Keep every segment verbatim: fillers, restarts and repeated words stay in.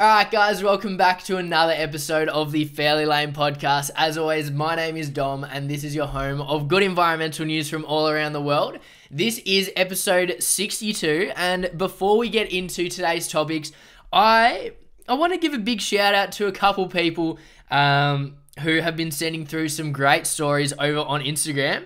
Alright guys, welcome back to another episode of the Fairly Lame Podcast. As always, my name is Dom and this is your home of good environmental news from all around the world. This is episode sixty-two, and before we get into today's topics, I I want to give a big shout out to a couple people um, who have been sending through some great stories over on Instagram.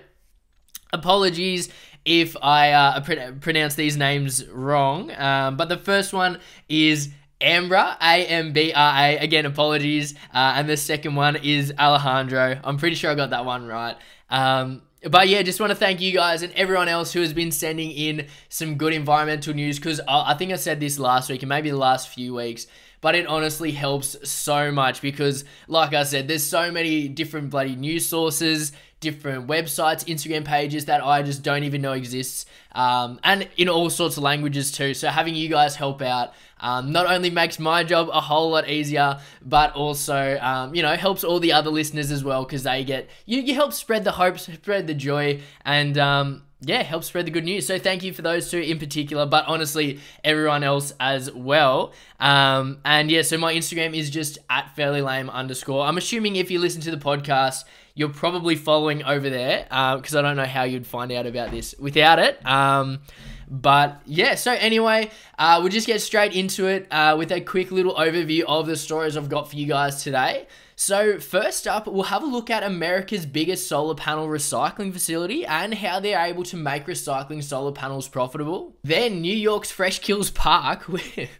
Apologies if I uh, pr- pronounce these names wrong, um, but the first one is Ambra, A M B R A, again, apologies, uh, and the second one is Alejandro. I'm pretty sure I got that one right, um, but yeah, just want to thank you guys and everyone else who has been sending in some good environmental news, because I, I think I said this last week, and maybe the last few weeks, but it honestly helps so much, because like I said, there's so many different bloody news sources, different websites, Instagram pages that I just don't even know exists, um, and in all sorts of languages too, so having you guys help out Um, not only makes my job a whole lot easier, but also, um, you know, helps all the other listeners as well, because they get, you, you help spread the hope, spread the joy, and um, yeah, help spread the good news. So thank you for those two in particular, but honestly, everyone else as well. Um, and yeah, so my Instagram is just at fairlylame underscore. I'm assuming if you listen to the podcast, you're probably following over there, because uh, I don't know how you'd find out about this without it. Um, But yeah, so anyway, uh, we'll just get straight into it uh, with a quick little overview of the stories I've got for you guys today. So first up, we'll have a look at America's biggest solar panel recycling facility and how they're able to make recycling solar panels profitable. Then New York's Fresh Kills Park,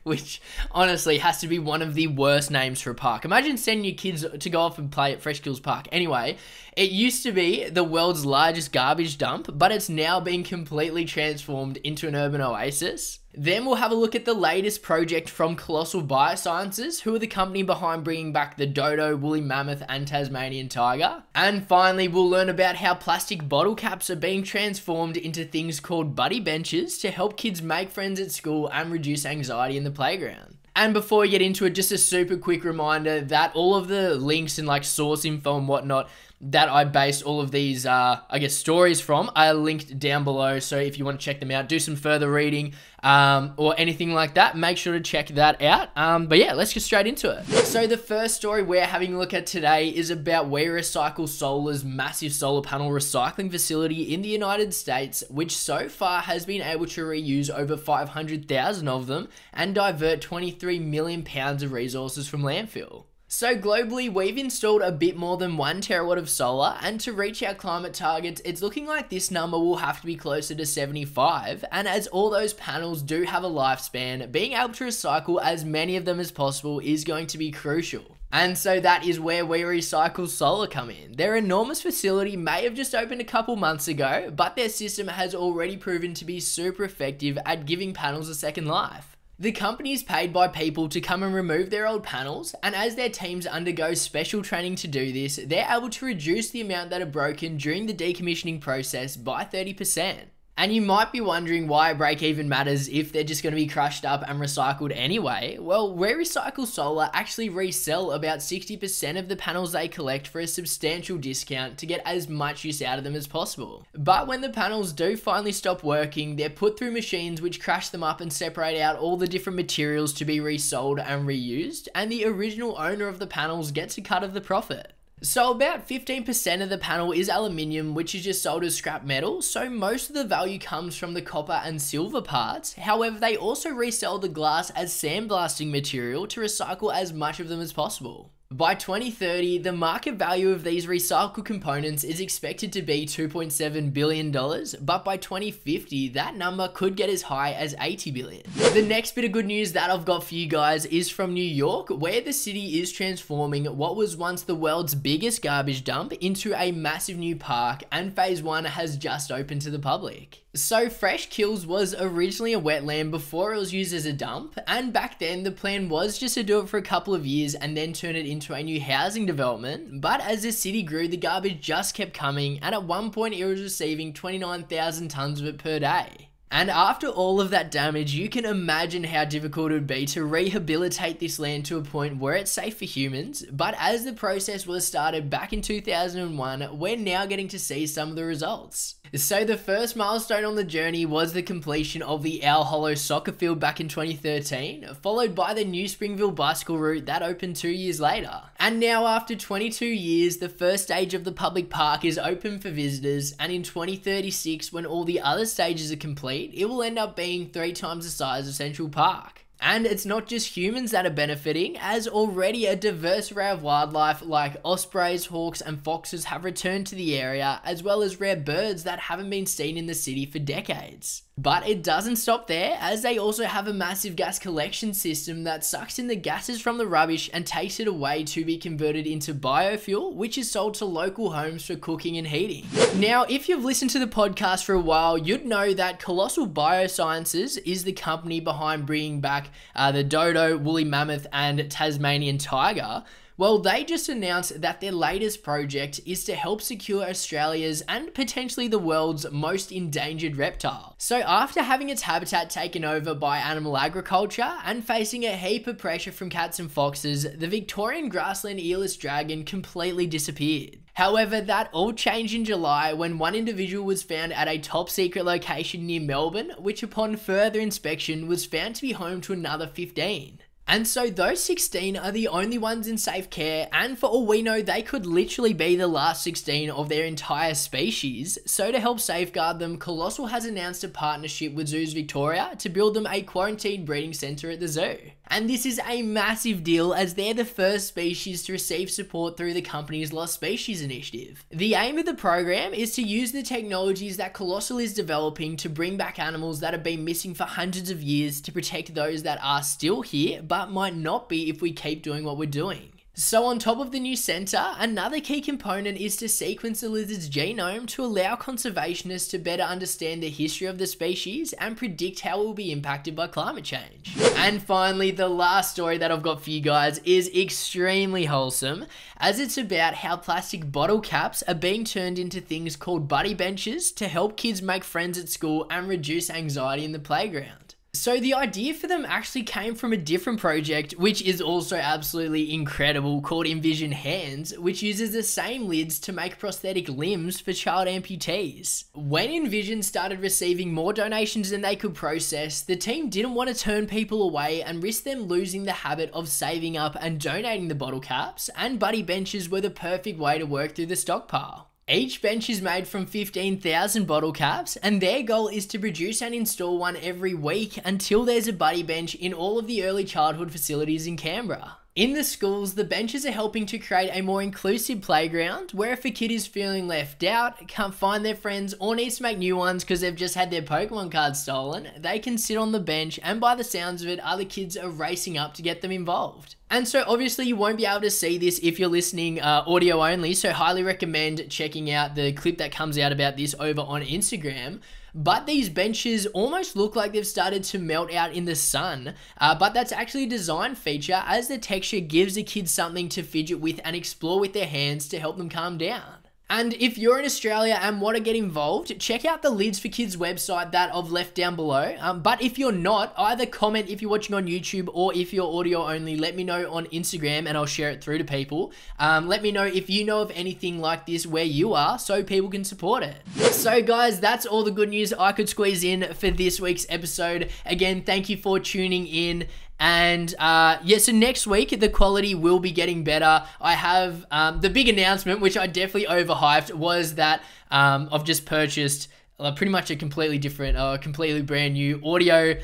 which honestly has to be one of the worst names for a park. Imagine sending your kids to go off and play at Fresh Kills Park. Anyway, it used to be the world's largest garbage dump, but it's now been completely transformed into an urban oasis. Then we'll have a look at the latest project from Colossal Biosciences, who are the company behind bringing back the dodo, woolly mammoth, and Tasmanian tiger. And finally, we'll learn about how plastic bottle caps are being transformed into things called buddy benches to help kids make friends at school and reduce anxiety in the playground. And before we get into it, just a super quick reminder that all of the links and like source info and whatnot that I based all of these, uh, I guess, stories from are linked down below. So if you want to check them out, do some further reading um, or anything like that, make sure to check that out. Um, but yeah, let's get straight into it. So the first story we're having a look at today is about We Recycle Solar's massive solar panel recycling facility in the United States, which so far has been able to reuse over five hundred thousand of them and divert twenty-three million pounds of resources from landfill. So globally, we've installed a bit more than one terawatt of solar, and to reach our climate targets, it's looking like this number will have to be closer to seventy-five, and as all those panels do have a lifespan, being able to recycle as many of them as possible is going to be crucial. And so that is where We Recycle Solar come in. Their enormous facility may have just opened a couple months ago, but their system has already proven to be super effective at giving panels a second life. The company is paid by people to come and remove their old panels, and as their teams undergo special training to do this, they're able to reduce the amount that are broken during the decommissioning process by thirty percent. And you might be wondering why a break even matters if they're just going to be crushed up and recycled anyway. Well, We Recycle Solar actually resell about sixty percent of the panels they collect for a substantial discount to get as much use out of them as possible. But when the panels do finally stop working, they're put through machines which crush them up and separate out all the different materials to be resold and reused, and the original owner of the panels gets a cut of the profit. So about fifteen percent of the panel is aluminium, which is just sold as scrap metal, so most of the value comes from the copper and silver parts. However, they also resell the glass as sandblasting material to recycle as much of them as possible. By twenty thirty, the market value of these recycled components is expected to be two point seven billion dollars, but by twenty fifty, that number could get as high as eighty billion dollars. The next bit of good news that I've got for you guys is from New York, where the city is transforming what was once the world's biggest garbage dump into a massive new park, and phase one has just opened to the public. So Fresh Kills was originally a wetland before it was used as a dump, and back then the plan was just to do it for a couple of years and then turn it into a new housing development, but as the city grew, the garbage just kept coming, and at one point it was receiving twenty-nine thousand tons of it per day. And after all of that damage, you can imagine how difficult it would be to rehabilitate this land to a point where it's safe for humans, but as the process was started back in two thousand one, we're now getting to see some of the results. So the first milestone on the journey was the completion of the Owl Hollow soccer field back in twenty thirteen, followed by the new Springville bicycle route that opened two years later. And now after twenty-two years, the first stage of the public park is open for visitors, and in twenty thirty-six, when all the other stages are complete, it will end up being three times the size of Central Park. And it's not just humans that are benefiting, as already a diverse array of wildlife like ospreys, hawks and foxes have returned to the area, as well as rare birds that haven't been seen in the city for decades. But it doesn't stop there, as they also have a massive gas collection system that sucks in the gases from the rubbish and takes it away to be converted into biofuel, which is sold to local homes for cooking and heating. Now, if you've listened to the podcast for a while, you'd know that Colossal Biosciences is the company behind bringing back uh, the dodo, woolly mammoth and Tasmanian tiger. Well, they just announced that their latest project is to help secure Australia's and potentially the world's most endangered reptile. So after having its habitat taken over by animal agriculture and facing a heap of pressure from cats and foxes, the Victorian grassland earless dragon completely disappeared. However, that all changed in July when one individual was found at a top secret location near Melbourne, which upon further inspection was found to be home to another fifteen. And so those sixteen are the only ones in safe care, and for all we know, they could literally be the last sixteen of their entire species. So to help safeguard them, Colossal has announced a partnership with Zoos Victoria to build them a quarantined breeding centre at the zoo. And this is a massive deal, as they're the first species to receive support through the company's Lost Species Initiative. The aim of the program is to use the technologies that Colossal is developing to bring back animals that have been missing for hundreds of years to protect those that are still here, but But might not be if we keep doing what we're doing. So on top of the new centre, another key component is to sequence the lizard's genome to allow conservationists to better understand the history of the species and predict how it will be impacted by climate change. And finally, the last story that I've got for you guys is extremely wholesome, as it's about how plastic bottle caps are being turned into things called buddy benches to help kids make friends at school and reduce anxiety in the playground. So the idea for them actually came from a different project, which is also absolutely incredible, called Envision Hands, which uses the same lids to make prosthetic limbs for child amputees. When Envision started receiving more donations than they could process, the team didn't want to turn people away and risk them losing the habit of saving up and donating the bottle caps, and buddy benches were the perfect way to work through the stockpile. Each bench is made from fifteen thousand bottle caps, and their goal is to produce and install one every week until there's a buddy bench in all of the early childhood facilities in Canberra. In the schools, the benches are helping to create a more inclusive playground where if a kid is feeling left out, can't find their friends, or needs to make new ones because they've just had their Pokemon cards stolen, they can sit on the bench, and by the sounds of it, other kids are racing up to get them involved. And so obviously you won't be able to see this if you're listening uh, audio only, so highly recommend checking out the clip that comes out about this over on Instagram. But these benches almost look like they've started to melt out in the sun, uh, but that's actually a design feature, as the texture gives the kids something to fidget with and explore with their hands to help them calm down. And if you're in Australia and want to get involved, check out the Lids four Kids website that I've left down below. Um, but if you're not, either comment if you're watching on YouTube, or if you're audio only, let me know on Instagram and I'll share it through to people. Um, let me know if you know of anything like this where you are, so people can support it. So guys, that's all the good news I could squeeze in for this week's episode. Again, thank you for tuning in. And uh, yeah, so next week, the quality will be getting better. I have um, the big announcement, which I definitely overhyped, was that um, I've just purchased uh, pretty much a completely different, uh, completely brand new audio,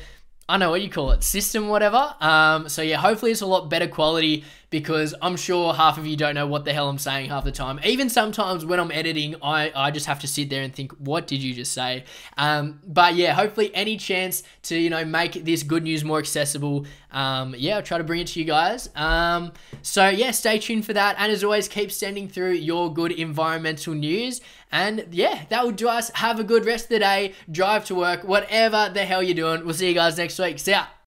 I don't know what you call it, system, whatever. Um, so yeah, hopefully it's a lot better quality, because I'm sure half of you don't know what the hell I'm saying half the time. Even sometimes when I'm editing, I, I just have to sit there and think, what did you just say? Um, but yeah, hopefully any chance to, you know, make this good news more accessible. Um, yeah, I'll try to bring it to you guys. Um, so yeah, stay tuned for that. And as always, keep sending through your good environmental news. And yeah, that will do us. Have a good rest of the day. Drive to work, whatever the hell you're doing. We'll see you guys next week. See ya.